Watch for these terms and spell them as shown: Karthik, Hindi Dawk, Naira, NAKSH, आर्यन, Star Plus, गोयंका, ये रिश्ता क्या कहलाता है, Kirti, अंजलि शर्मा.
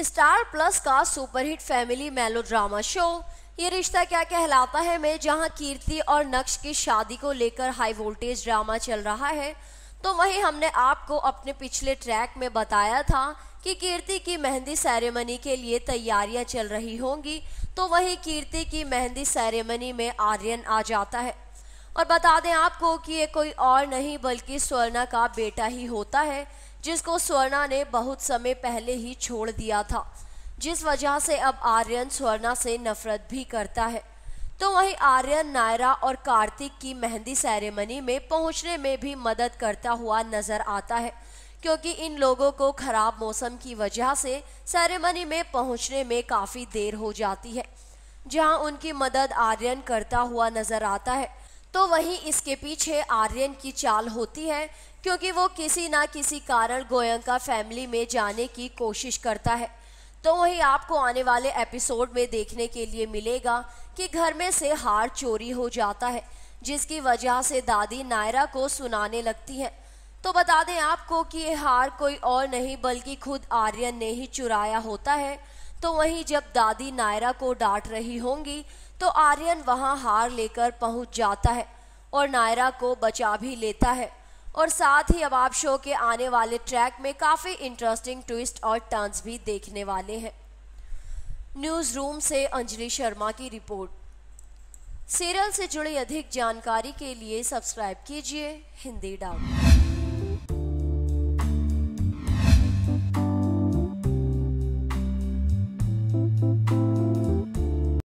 Star Plus का superhit family melodrama show ये रिश्ता क्या कहलाता है में जहां कीर्ति और नक्श की शादी को लेकर हाई वोल्टेज ड्रामा चल रहा है, तो वहीं हमने आपको अपने पिछले ट्रैक में बताया था कि कीर्ति की मेहंदी सेरेमनी के लिए तैयारियां चल रही होंगी। तो वहीं कीर्ति की मेहंदी सेरेमनी में आर्यन आ जाता है और बता दें आपको कि ये कोई और नहीं बल्कि स्वर्णा का बेटा ही होता है, जिसको स्वर्णा ने बहुत समय पहले ही छोड़ दिया था, जिस वजह से अब आर्यन स्वर्णा से नफरत भी करता है। तो वहीं आर्यन नायरा और कार्तिक की मेहंदी सेरेमनी में पहुंचने में भी मदद करता हुआ नजर आता है, क्योंकि इन लोगों को खराब मौसम की वजह से सेरेमनी में पहुंचने में काफ़ी देर हो जाती है, जहां उनकी मदद आर्यन करता हुआ नजर आता है। तो वहीं इसके पीछे आर्यन की चाल होती है, क्योंकि वो किसी ना किसी कारण गोयंका फैमिली में जाने की कोशिश करता है। तो वहीं आपको आने वाले एपिसोड में देखने के लिए मिलेगा कि घर में से हार चोरी हो जाता है, जिसकी वजह से दादी नायरा को सुनाने लगती है। तो बता दें आपको कि ये हार कोई और नहीं बल्कि खुद आर्यन ने ही चुराया होता है। तो वहीं जब दादी नायरा को डांट रही होंगी तो आर्यन वहां हार लेकर पहुंच जाता है और नायरा को बचा भी लेता है। और साथ ही अब आप शो के आने वाले ट्रैक में काफ़ी इंटरेस्टिंग ट्विस्ट और टर्न्स भी देखने वाले हैं। न्यूज़ रूम से अंजलि शर्मा की रिपोर्ट। सीरियल से जुड़ी अधिक जानकारी के लिए सब्सक्राइब कीजिए हिंदी डाक।